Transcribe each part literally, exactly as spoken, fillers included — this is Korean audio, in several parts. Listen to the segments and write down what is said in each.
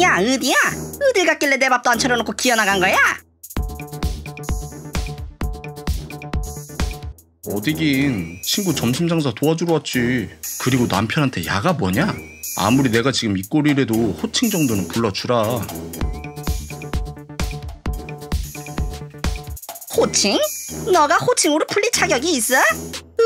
야, 어디야? 어딜 갔길래 내 밥도 안 차려놓고 기어나간 거야? 어디긴, 친구 점심 장사 도와주러 왔지. 그리고 남편한테 야가 뭐냐? 아무리 내가 지금 이 꼴이라도 호칭 정도는 불러주라. 호칭? 너가 호칭으로 풀릴 자격이 있어?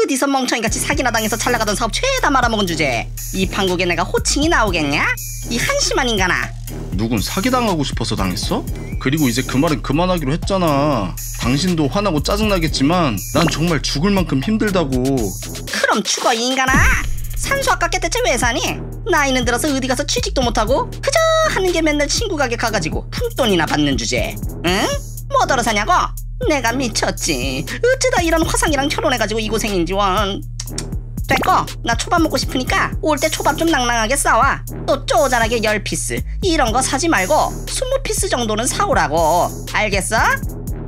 어디서 멍청이같이 사기나 당해서 잘나가던 사업 죄다 말아먹은 주제에 이 판국에 내가 호칭이 나오겠냐? 이 한심한 인간아. 누군 사기당하고 싶어서 당했어? 그리고 이제 그 말은 그만하기로 했잖아. 당신도 화나고 짜증나겠지만 난 정말 죽을 만큼 힘들다고. 그럼 죽어 이 인간아. 산소 아깝게 대체 왜 사니? 나이는 들어서 어디 가서 취직도 못하고 그저 하는 게 맨날 친구 가게 가가지고 푼돈이나 받는 주제에 응? 뭐더러 사냐고? 내가 미쳤지. 어쩌다 이런 화상이랑 결혼해가지고 이 고생인지 원. 됐고, 나 초밥 먹고 싶으니까 올 때 초밥 좀 낭낭하게 싸와. 또 쪼잘하게 열 피스 이런 거 사지 말고 스무 피스 정도는 사오라고. 알겠어?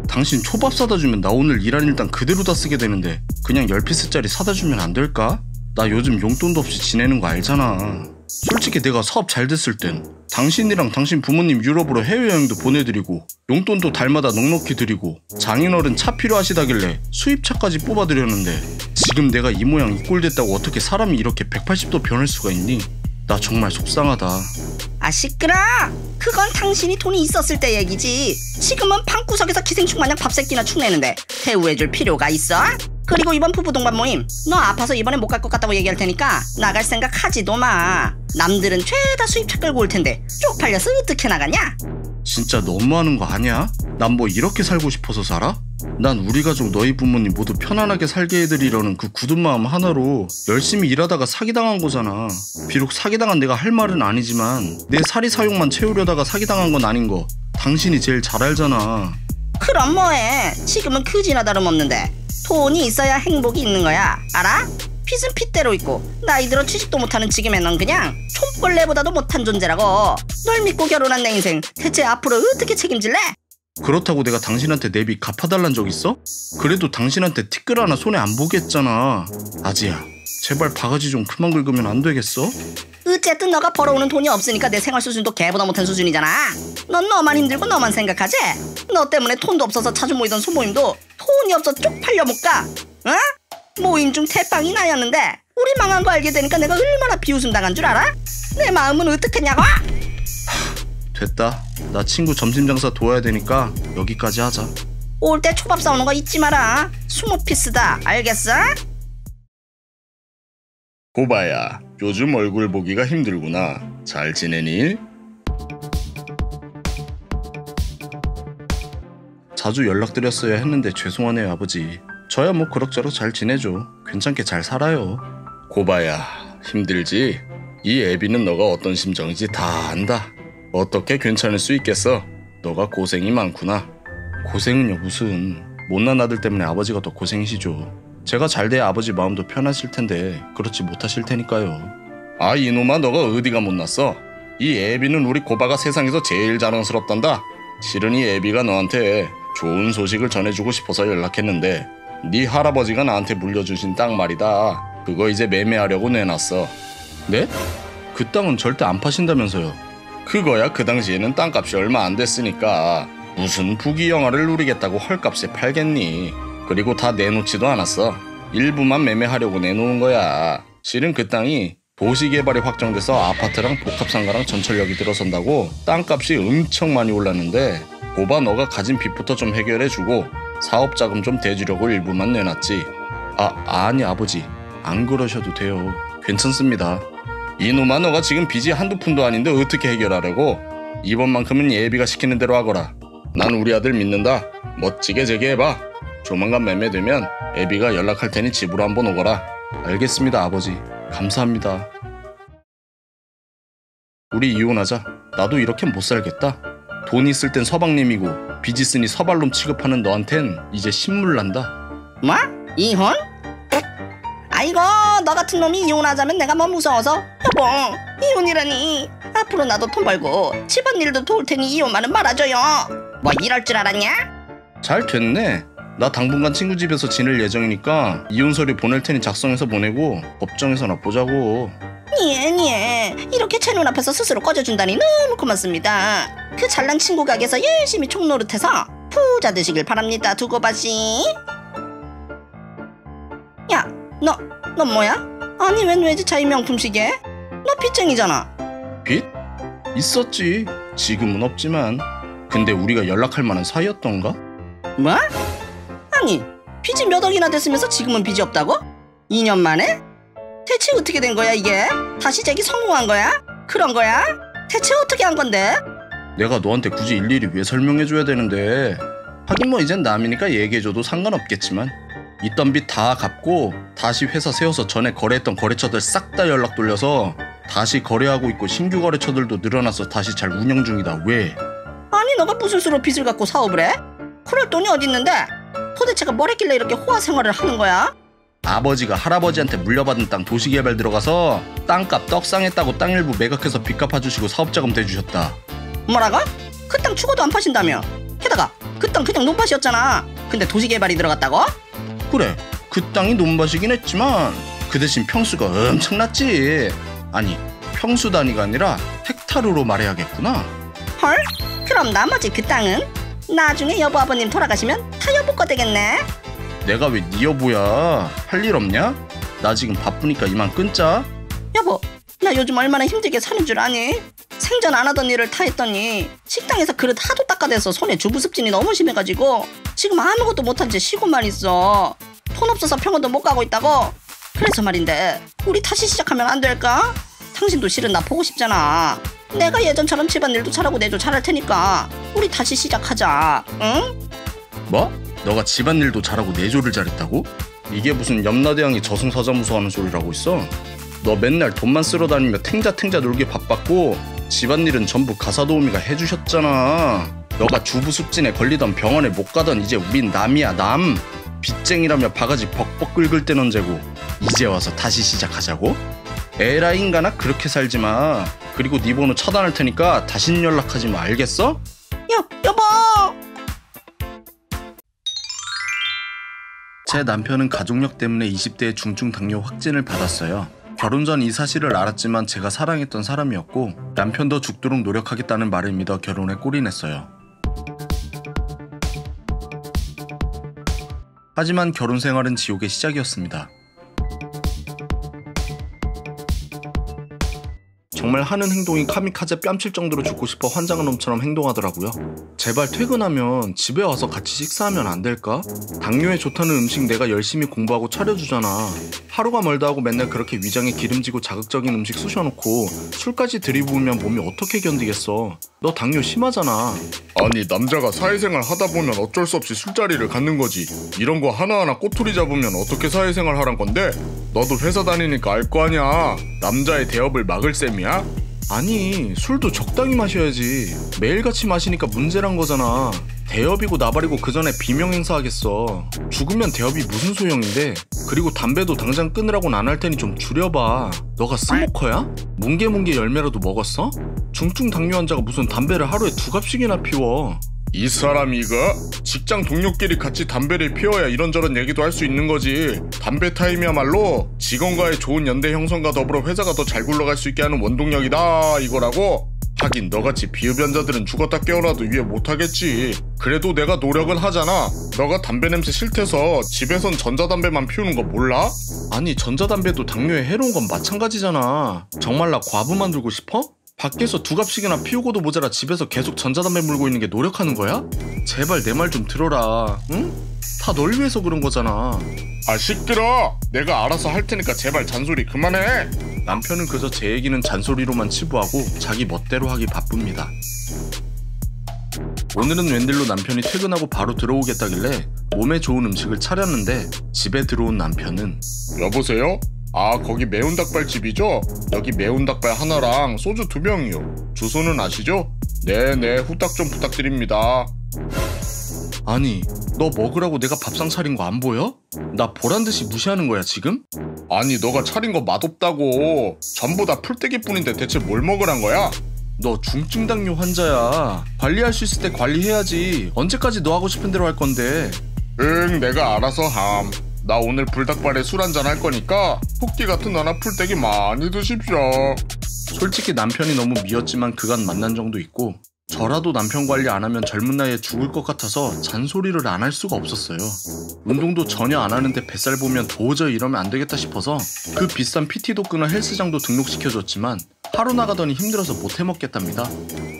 당신 초밥 사다 주면 나 오늘 일한 일당 그대로 다 쓰게 되는데 그냥 열 피스짜리 사다 주면 안 될까? 나 요즘 용돈도 없이 지내는 거 알잖아. 솔직히 내가 사업 잘 됐을 땐 당신이랑 당신 부모님 유럽으로 해외여행도 보내드리고 용돈도 달마다 넉넉히 드리고 장인어른 차 필요하시다길래 수입차까지 뽑아드렸는데 지금 내가 이 모양 이 꼴 됐다고 어떻게 사람이 이렇게 백팔십 도 변할 수가 있니? 나 정말 속상하다. 아 시끄러! 그건 당신이 돈이 있었을 때 얘기지. 지금은 방구석에서 기생충 마냥 밥새끼나 축내는데 대우해줄 필요가 있어? 그리고 이번 부부 동반 모임 너 아파서 이번에 못 갈 것 같다고 얘기할 테니까 나갈 생각 하지도 마. 남들은 죄다 수입차 끌고 올 텐데 쪽팔려서 어떻게 나가냐? 진짜 너무하는 거 아니야? 난 뭐 이렇게 살고 싶어서 살아? 난 우리 가족 너희 부모님 모두 편안하게 살게 해드리려는 그 굳은 마음 하나로 열심히 일하다가 사기당한 거잖아. 비록 사기당한 내가 할 말은 아니지만 내 사리 사욕만 채우려다가 사기당한 건 아닌 거 당신이 제일 잘 알잖아. 그럼 뭐해. 지금은 그지나 다름없는데 돈이 있어야 행복이 있는 거야. 알아? 핏은 핏대로 있고 나이 들어 취직도 못하는 지금의 넌 그냥 촌벌레보다도 못한 존재라고. 널 믿고 결혼한 내 인생 대체 앞으로 어떻게 책임질래? 그렇다고 내가 당신한테 내비 갚아달란 적 있어? 그래도 당신한테 티끌 하나 손에 안 보게 했잖아. 아지야 제발 바가지 좀 그만 긁으면 안 되겠어? 어쨌든 너가 벌어오는 돈이 없으니까 내 생활 수준도 걔보다 못한 수준이잖아. 넌 너만 힘들고 너만 생각하지? 너 때문에 돈도 없어서 자주 모이던 소모임도 돈이 없어 쪽팔려 못 가. 응? 모임 중 태빵이 나였는데 우리 망한 거 알게 되니까 내가 얼마나 비웃음 당한 줄 알아? 내 마음은 어떻겠냐고? 됐다. 나 친구 점심 장사 도와야 되니까 여기까지 하자. 올 때 초밥 사오는 거 잊지 마라. 스무 피스다. 알겠어? 고바야, 요즘 얼굴 보기가 힘들구나. 잘 지내니? 자주 연락드렸어야 했는데 죄송하네요, 아버지. 저야 뭐 그럭저럭 잘 지내죠. 괜찮게 잘 살아요. 고바야, 힘들지? 이 애비는 너가 어떤 심정인지 다 안다. 어떻게 괜찮을 수 있겠어? 너가 고생이 많구나. 고생은요 무슨. 못난 아들 때문에 아버지가 더 고생이시죠. 제가 잘 돼야 아버지 마음도 편하실 텐데 그렇지 못하실 테니까요. 아 이놈아, 너가 어디가 못났어? 이 애비는 우리 고바가 세상에서 제일 자랑스럽단다. 실은 이 애비가 너한테 좋은 소식을 전해주고 싶어서 연락했는데 네 할아버지가 나한테 물려주신 땅 말이다. 그거 이제 매매하려고 내놨어. 네? 그 땅은 절대 안 파신다면서요? 그거야 그 당시에는 땅값이 얼마 안 됐으니까 무슨 부귀영화를 누리겠다고 헐값에 팔겠니. 그리고 다 내놓지도 않았어. 일부만 매매하려고 내놓은 거야. 실은 그 땅이 도시개발이 확정돼서 아파트랑 복합상가랑 전철역이 들어선다고 땅값이 엄청 많이 올랐는데 고바 너가 가진 빚부터 좀 해결해주고 사업자금 좀 대주려고 일부만 내놨지. 아, 아니 아버지. 안 그러셔도 돼요. 괜찮습니다. 이놈아, 너가 지금 빚이 한두 푼도 아닌데 어떻게 해결하려고? 이번만큼은 예비가 시키는 대로 하거라. 난 우리 아들 믿는다. 멋지게 재개해봐. 조만간 매매되면 애비가 연락할 테니 집으로 한번 오거라. 알겠습니다 아버지. 감사합니다. 우리 이혼하자. 나도 이렇게 못 살겠다. 돈 있을 땐 서방님이고 빚 있으니 서발놈 취급하는 너한텐 이제 신물 난다. 뭐? 이혼? 아이고, 너 같은 놈이 이혼하자면 내가 뭐 무서워서. 여보, 이혼이라니. 앞으로 나도 돈 벌고 집안일도 도울 테니 이혼만은 말아줘요. 뭐 이럴 줄 알았냐? 잘 됐네. 나 당분간 친구 집에서 지낼 예정이니까 이혼 서류 보낼 테니 작성해서 보내고 법정에서 납보자고. 예, 예. 이렇게 제 눈앞에서 스스로 꺼져준다니 너무 고맙습니다. 그 잘난 친구 가게에서 열심히 총노릇해서 부자 되시길 바랍니다. 두고봐시. 야, 너, 넌 뭐야? 아니, 웬 외제차의 명품 시계? 너 빚쟁이잖아. 빚? 있었지. 지금은 없지만. 근데 우리가 연락할 만한 사이였던가? 뭐? 아니, 빚이 몇 억이나 됐으면서 지금은 빚이 없다고? 이 년 만에? 대체 어떻게 된 거야 이게? 다시 재기 성공한 거야? 그런 거야? 대체 어떻게 한 건데? 내가 너한테 굳이 일일이 왜 설명해줘야 되는데. 하긴 뭐 이젠 남이니까 얘기해줘도 상관없겠지만, 있던 빚 다 갚고 다시 회사 세워서 전에 거래했던 거래처들 싹 다 연락 돌려서 다시 거래하고 있고, 신규 거래처들도 늘어나서 다시 잘 운영 중이다. 왜? 아니, 너가 무슨 수로 빚을 갖고 사업을 해? 그럴 돈이 어딨는데? 도대체가 뭘 했길래 이렇게 호화 생활을 하는 거야? 아버지가 할아버지한테 물려받은 땅 도시개발 들어가서 땅값 떡상했다고 땅 일부 매각해서 빚 갚아주시고 사업자금 대주셨다. 뭐라고? 그 땅 죽어도 안 파신다며? 게다가 그 땅 그냥 논밭이었잖아. 근데 도시개발이 들어갔다고? 그래, 그 땅이 논밭이긴 했지만 그 대신 평수가 엄청났지. 아니, 평수 단위가 아니라 헥타르로 말해야겠구나. 헐? 그럼 나머지 그 땅은? 나중에 여보 아버님 돌아가시면 다 여보 거 되겠네. 내가 왜 네 여보야? 할 일 없냐? 나 지금 바쁘니까 이만 끊자. 여보, 나 요즘 얼마나 힘들게 사는 줄 아니? 생전 안 하던 일을 다 했더니 식당에서 그릇 하도 닦아대서 손에 주부습진이 너무 심해가지고 지금 아무것도 못한 채 쉬고만 있어. 돈 없어서 병원도 못 가고 있다고. 그래서 말인데 우리 다시 시작하면 안 될까? 당신도 실은 나 보고 싶잖아. 내가 예전처럼 집안일도 잘하고 내조 잘할 테니까 우리 다시 시작하자. 응? 뭐? 너가 집안일도 잘하고 내조를 잘했다고? 이게 무슨 염라대왕이 저승사자무소 하는 소리라고 있어? 너 맨날 돈만 쓸어 다니며 탱자탱자 놀게 바빴고 집안일은 전부 가사도우미가 해주셨잖아. 너가 주부습진에 걸리던 병원에 못 가던 이제 우린 남이야, 남. 빚쟁이라며 바가지 벅벅 긁을 땐 언제고 이제 와서 다시 시작하자고? 에라이 인간아, 그렇게 살지 마. 그리고 네 번호 차단할 테니까 다신 연락하지 마, 알겠어? 여, 여보! 제 남편은 가족력 때문에 이십 대에 중증 당뇨 확진을 받았어요. 결혼 전 이 사실을 알았지만 제가 사랑했던 사람이었고 남편도 죽도록 노력하겠다는 말을 믿어 결혼에 꼬리냈어요. 하지만 결혼 생활은 지옥의 시작이었습니다. 정말 하는 행동이 카미카제 뺨칠 정도로 죽고 싶어 환장한 놈처럼 행동하더라고요. 제발 퇴근하면 집에 와서 같이 식사하면 안 될까? 당뇨에 좋다는 음식 내가 열심히 공부하고 차려주잖아. 하루가 멀다 하고 맨날 그렇게 위장에 기름지고 자극적인 음식 쑤셔놓고 술까지 들이부으면 몸이 어떻게 견디겠어. 너 당뇨 심하잖아. 아니, 남자가 사회생활 하다보면 어쩔 수 없이 술자리를 갖는 거지. 이런 거 하나하나 꼬투리 잡으면 어떻게 사회생활 하란 건데? 너도 회사 다니니까 알 거 아냐. 남자의 대업을 막을 셈이야? 아니, 술도 적당히 마셔야지. 매일같이 마시니까 문제란 거잖아. 대업이고 나발이고 그 전에 비명 행사하겠어. 죽으면 대업이 무슨 소용인데. 그리고 담배도 당장 끊으라고는 안 할 테니 좀 줄여봐. 너가 스모커야? 뭉게뭉게 열매라도 먹었어? 중증 당뇨 환자가 무슨 담배를 하루에 두 갑씩이나 피워. 이 사람 이거? 직장 동료끼리 같이 담배를 피워야 이런저런 얘기도 할 수 있는 거지. 담배 타임이야말로 직원과의 좋은 연대 형성과 더불어 회사가 더 잘 굴러갈 수 있게 하는 원동력이다 이거라고? 하긴 너같이 비흡연자들은 죽었다 깨어나도 이해 못하겠지. 그래도 내가 노력은 하잖아. 너가 담배 냄새 싫대서 집에선 전자담배만 피우는 거 몰라? 아니, 전자담배도 당뇨에 해로운 건 마찬가지잖아. 정말 나 과부 만들고 싶어? 밖에서 두 갑씩이나 피우고도 모자라 집에서 계속 전자담배 물고 있는 게 노력하는 거야? 제발 내 말 좀 들어라, 응? 다 널 위해서 그런 거잖아. 아, 시끄러! 내가 알아서 할 테니까 제발 잔소리 그만해! 남편은 그저 제 얘기는 잔소리로만 치부하고 자기 멋대로 하기 바쁩니다. 오늘은 웬일로 남편이 퇴근하고 바로 들어오겠다길래 몸에 좋은 음식을 차렸는데 집에 들어온 남편은, 여보세요? 아, 거기 매운 닭발집이죠? 여기 매운 닭발 하나랑 소주 두 병이요. 주소는 아시죠? 네네, 후딱 좀 부탁드립니다. 아니, 너 먹으라고 내가 밥상 차린 거 안 보여? 나 보란듯이 무시하는 거야 지금? 아니, 너가 차린 거 맛없다고. 전부 다 풀떼기뿐인데 대체 뭘 먹으란 거야? 너 중증 당뇨 환자야. 관리할 수 있을 때 관리해야지. 언제까지 너 하고 싶은 대로 할 건데? 응, 내가 알아서 함. 나 오늘 불닭발에 술 한잔 할 거니까 토끼 같은 나나 풀떼기 많이 드십시오. 솔직히 남편이 너무 미웠지만 그간 만난 정도 있고 저라도 남편 관리 안 하면 젊은 나이에 죽을 것 같아서 잔소리를 안 할 수가 없었어요. 운동도 전혀 안 하는데 뱃살 보면 도저히 이러면 안 되겠다 싶어서 그 비싼 피티도 끊어 헬스장도 등록시켜줬지만 하루 나가더니 힘들어서 못 해먹겠답니다.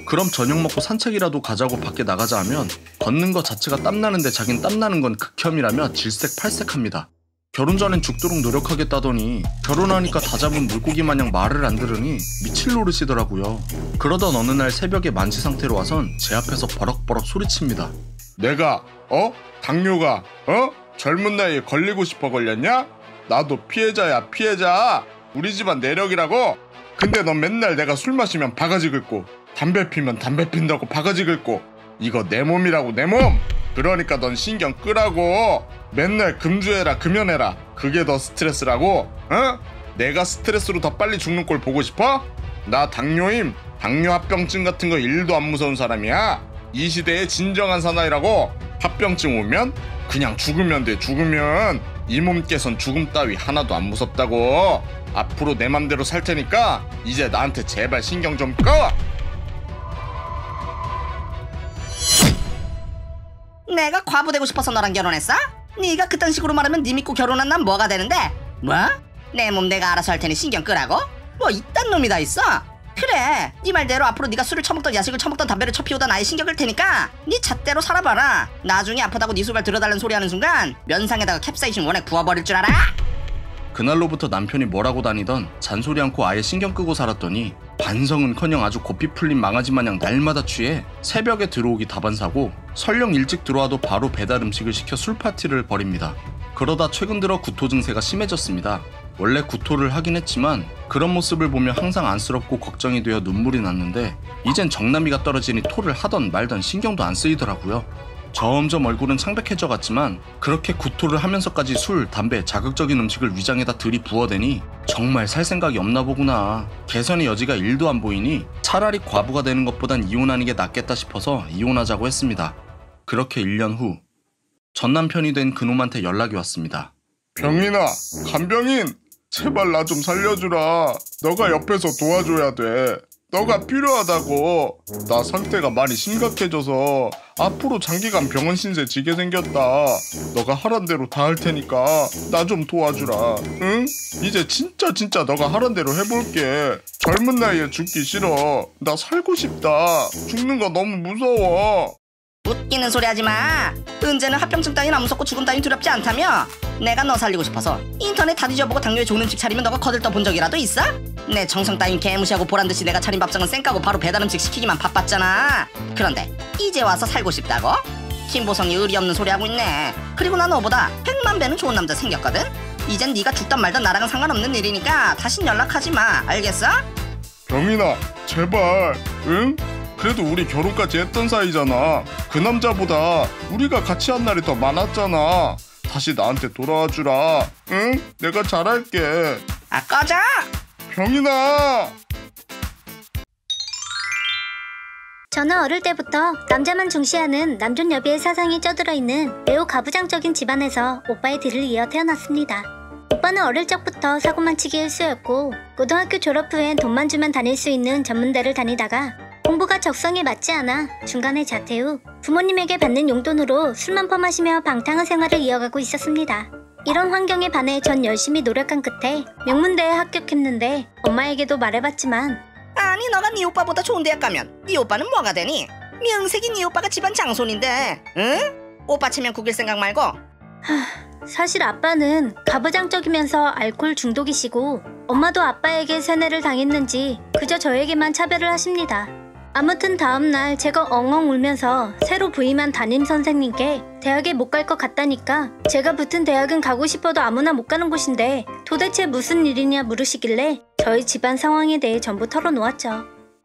그럼 저녁 먹고 산책이라도 가자고 밖에 나가자 하면 걷는 거 자체가 땀나는데 자긴 땀나는 건 극혐이라며 질색팔색합니다. 결혼 전엔 죽도록 노력하겠다더니 결혼하니까 다 잡은 물고기 마냥 말을 안 들으니 미칠 노릇이더라고요. 그러던 어느 날 새벽에 만취 상태로 와선 제 앞에서 버럭버럭 소리칩니다. 내가 어? 당뇨가 어? 젊은 나이에 걸리고 싶어 걸렸냐? 나도 피해자야 피해자. 우리 집안 내력이라고. 근데 넌 맨날 내가 술 마시면 바가지 긁고 담배 피면 담배 핀다고 바가지 긁고 이거 내 몸이라고 내 몸! 그러니까 넌 신경 끄라고. 맨날 금주해라 금연해라 그게 더 스트레스라고. 어? 내가 스트레스로 더 빨리 죽는 꼴 보고 싶어? 나 당뇨임 당뇨 합병증 같은 거 일도 안 무서운 사람이야. 이 시대의 진정한 사나이라고. 합병증 오면 그냥 죽으면 돼. 죽으면 이 몸께선 죽음 따위 하나도 안 무섭다고. 앞으로 내 맘대로 살 테니까 이제 나한테 제발 신경 좀 꺼. 내가 과부되고 싶어서 너랑 결혼했어? 네가 그딴 식으로 말하면 니 믿고 결혼한 난 뭐가 되는데? 뭐? 내 몸 내가 알아서 할 테니 신경 끄라고? 뭐 이딴 놈이 다 있어? 그래 니 말대로 앞으로 니가 술을 처먹던 야식을 처먹던 담배를 처피우던 아예 신경 끌 테니까 니 잣대로 살아봐라. 나중에 아프다고 니 수발 들어달라는 소리 하는 순간 면상에다가 캡사이신 원액 부어버릴 줄 알아? 그날로부터 남편이 뭐라고 다니던 잔소리 않고 아예 신경 끄고 살았더니 반성은커녕 아주 고삐 풀린 망아지 마냥 날마다 취해 새벽에 들어오기 다반사고 설령 일찍 들어와도 바로 배달 음식을 시켜 술 파티를 벌입니다. 그러다 최근 들어 구토 증세가 심해졌습니다. 원래 구토를 하긴 했지만 그런 모습을 보며 항상 안쓰럽고 걱정이 되어 눈물이 났는데 이젠 정남이가 떨어지니 토를 하던 말던 신경도 안 쓰이더라고요. 점점 얼굴은 창백해져 갔지만 그렇게 구토를 하면서까지 술, 담배, 자극적인 음식을 위장에다 들이부어대니 정말 살 생각이 없나 보구나. 개선의 여지가 일도 안 보이니 차라리 과부가 되는 것보단 이혼하는 게 낫겠다 싶어서 이혼하자고 했습니다. 그렇게 일 년 후 전남편이 된 그놈한테 연락이 왔습니다. 병인아, 간병인! 제발 나 좀 살려주라. 너가 옆에서 도와줘야 돼. 너가 필요하다고. 나 상태가 많이 심각해져서 앞으로 장기간 병원 신세 지게 생겼다. 너가 하란 대로 다 할 테니까 나 좀 도와주라. 응? 이제 진짜 진짜 너가 하란 대로 해볼게. 젊은 나이에 죽기 싫어. 나 살고 싶다. 죽는 거 너무 무서워. 웃기는 소리 하지마. 은재는 합병증 따윈 안 무섭고 죽음 따윈 두렵지 않다며 내가 너 살리고 싶어서 인터넷 다 뒤져보고 당뇨에 좋은 음식 차리면 너가 거들떠 본 적이라도 있어? 내 정성 따윈 개무시하고 보란듯이 내가 차린 밥상은 쌩까고 바로 배달음식 시키기만 바빴잖아. 그런데 이제 와서 살고 싶다고? 김보성이 의리 없는 소리 하고 있네. 그리고 나 너보다 백만 배는 좋은 남자 생겼거든? 이젠 네가 죽든 말든 나랑은 상관없는 일이니까 다신 연락하지마. 알겠어? 병인아 제발. 응? 그래도 우리 결혼까지 했던 사이잖아. 그 남자보다 우리가 같이 한 날이 더 많았잖아. 다시 나한테 돌아와 주라. 응? 내가 잘할게. 아 꺼져! 병인아! 저는 어릴 때부터 남자만 중시하는 남존여비의 사상이 쩌들어있는 매우 가부장적인 집안에서 오빠의 뒤를 이어 태어났습니다. 오빠는 어릴 적부터 사고만 치기 일쑤였고 고등학교 졸업 후엔 돈만 주면 다닐 수 있는 전문대를 다니다가 공부가 적성에 맞지 않아 중간에 자퇴 후 부모님에게 받는 용돈으로 술만 퍼마시며 방탕한 생활을 이어가고 있었습니다. 이런 환경에 반해 전 열심히 노력한 끝에 명문대에 합격했는데 엄마에게도 말해봤지만 아니 너가 네 오빠보다 좋은 대학 가면 네 오빠는 뭐가 되니? 명색이 네 오빠가 집안 장손인데 응? 오빠 체면 구길 생각 말고. 하, 사실 아빠는 가부장적이면서 알코올 중독이시고 엄마도 아빠에게 세뇌를 당했는지 그저 저에게만 차별을 하십니다. 아무튼 다음날 제가 엉엉 울면서 새로 부임한 담임선생님께 대학에 못 갈 것 같다니까 제가 붙은 대학은 가고 싶어도 아무나 못 가는 곳인데 도대체 무슨 일이냐 물으시길래 저희 집안 상황에 대해 전부 털어놓았죠.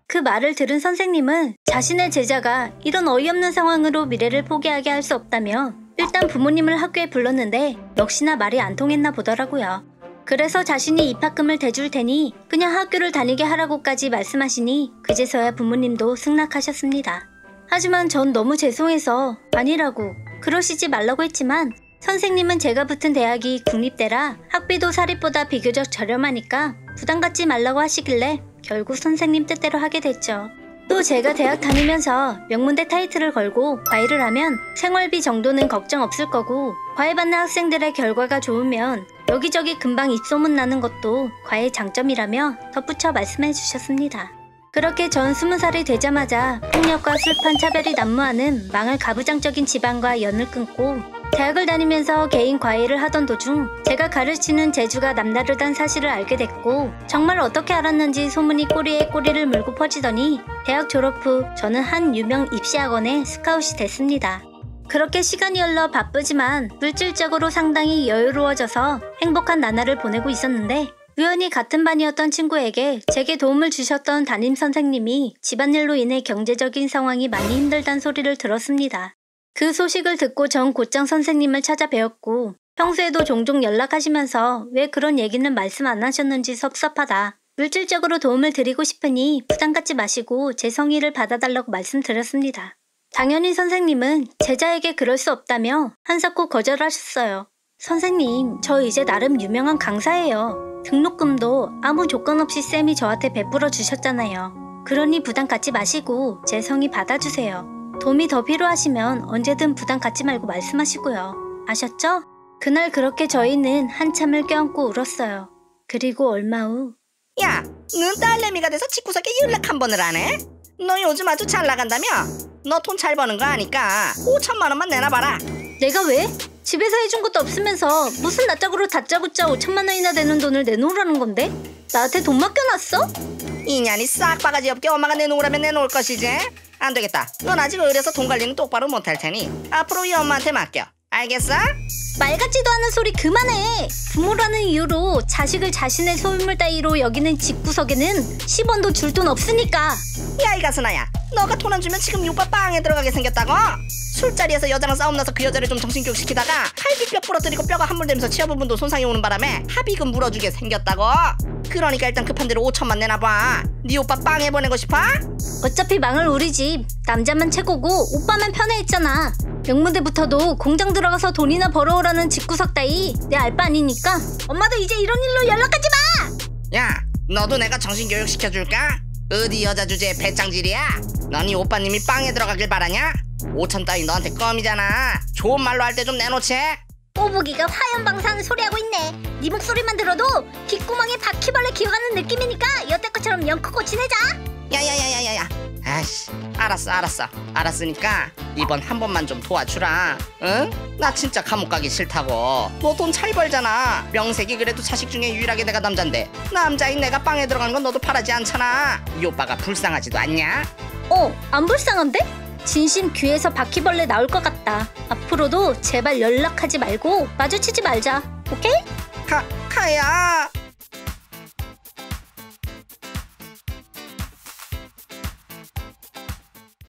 그 말을 들은 선생님은 자신의 제자가 이런 어이없는 상황으로 미래를 포기하게 할 수 없다며 일단 부모님을 학교에 불렀는데 역시나 말이 안 통했나 보더라고요. 그래서 자신이 입학금을 대줄 테니 그냥 학교를 다니게 하라고까지 말씀하시니 그제서야 부모님도 승낙하셨습니다. 하지만 전 너무 죄송해서 아니라고 그러시지 말라고 했지만 선생님은 제가 붙은 대학이 국립대라 학비도 사립보다 비교적 저렴하니까 부담 갖지 말라고 하시길래 결국 선생님 뜻대로 하게 됐죠. 또 제가 대학 다니면서 명문대 타이틀을 걸고 과외를 하면 생활비 정도는 걱정 없을 거고, 과외받는 학생들의 결과가 좋으면 여기저기 금방 입소문 나는 것도 과외 장점이라며 덧붙여 말씀해 주셨습니다. 그렇게 전 스무 살이 되자마자 폭력과 술판 차별이 난무하는 망할 가부장적인 집안과 연을 끊고 대학을 다니면서 개인 과외를 하던 도중 제가 가르치는 재주가 남다르단 사실을 알게 됐고, 정말 어떻게 알았는지 소문이 꼬리에 꼬리를 물고 퍼지더니 대학 졸업 후 저는 한 유명 입시학원에 스카웃이 됐습니다. 그렇게 시간이 흘러 바쁘지만 물질적으로 상당히 여유로워져서 행복한 나날을 보내고 있었는데, 우연히 같은 반이었던 친구에게 제게 도움을 주셨던 담임선생님이 집안일로 인해 경제적인 상황이 많이 힘들단 소리를 들었습니다. 그 소식을 듣고 전 곧장 선생님을 찾아뵈었고, 평소에도 종종 연락하시면서 왜 그런 얘기는 말씀 안 하셨는지 섭섭하다, 물질적으로 도움을 드리고 싶으니 부담 갖지 마시고 제 성의를 받아달라고 말씀드렸습니다. 당연히 선생님은 제자에게 그럴 수 없다며 한사코 거절하셨어요. 선생님, 저 이제 나름 유명한 강사예요. 등록금도 아무 조건 없이 쌤이 저한테 베풀어 주셨잖아요. 그러니 부담 갖지 마시고 제 성의 받아주세요. 도움이 더 필요하시면 언제든 부담 갖지 말고 말씀하시고요. 아셨죠? 그날 그렇게 저희는 한참을 껴안고 울었어요. 그리고 얼마 후, 야! 넌 딸내미가 돼서 집구석에 연락 한 번을 안 해? 너 요즘 아주 잘 나간다며? 너 돈 잘 버는 거 아니까 오천만 원만 내놔봐라. 내가 왜? 집에서 해준 것도 없으면서 무슨 낯짝으로 다짜고짜 오천만 원이나 되는 돈을 내놓으라는 건데? 나한테 돈 맡겨놨어? 인연이 싹 바가지 없게 엄마가 내놓으라면 내놓을 것이지. 안 되겠다. 넌 아직 어려서 돈 관리는 똑바로 못할 테니 앞으로 이 엄마한테 맡겨. 알겠어? 말 같지도 않은 소리 그만해! 부모라는 이유로 자식을 자신의 소유물 따위로 여기는 집구석에는 십 원도 줄 돈 없으니까! 야, 이 가스나야! 너가 돈 안 주면 지금 육밥 빵에 들어가게 생겼다고? 술자리에서 여자랑 싸움 나서 그 여자를 좀 정신교육시키다가 갈비뼈 부러뜨리고 뼈가 함몰되면서 치아 부분도 손상이 오는 바람에 합의금 물어주게 생겼다고? 그러니까 일단 급한 대로 오천만 내놔봐. 네 오빠 빵에 보내고 싶어? 어차피 망을 우리 집 남자만 최고고 오빠만 편해 있잖아. 명문대부터도 공장 들어가서 돈이나 벌어오라는 집구석 따위 내 알 바 아니니까 엄마도 이제 이런 일로 연락하지 마! 야, 너도 내가 정신교육 시켜줄까? 어디 여자 주제에 배짱질이야? 넌 이 오빠님이 빵에 들어가길 바라냐? 오천 따위 너한테 껌이잖아. 좋은 말로 할 때 좀 내놓지. 꼬부기가 화염방사하는 소리하고 있네. 네 목소리만 들어도 귓구멍에 바퀴벌레 기어가는 느낌이니까 여태껏처럼 영크고 지내자. 야야야야야야. 아이씨, 알았어 알았어 알았으니까 이번 한 번만 좀 도와주라. 응? 나 진짜 감옥 가기 싫다고. 너 돈 잘 벌잖아. 명색이 그래도 자식 중에 유일하게 내가 남잔데 남자인 내가 빵에 들어간 건 너도 바라지 않잖아. 이 오빠가 불쌍하지도 않냐? 어? 안 불쌍한데? 진심 귀에서 바퀴벌레 나올 것 같다. 앞으로도 제발 연락하지 말고 마주치지 말자. 오케이? 카, 카야.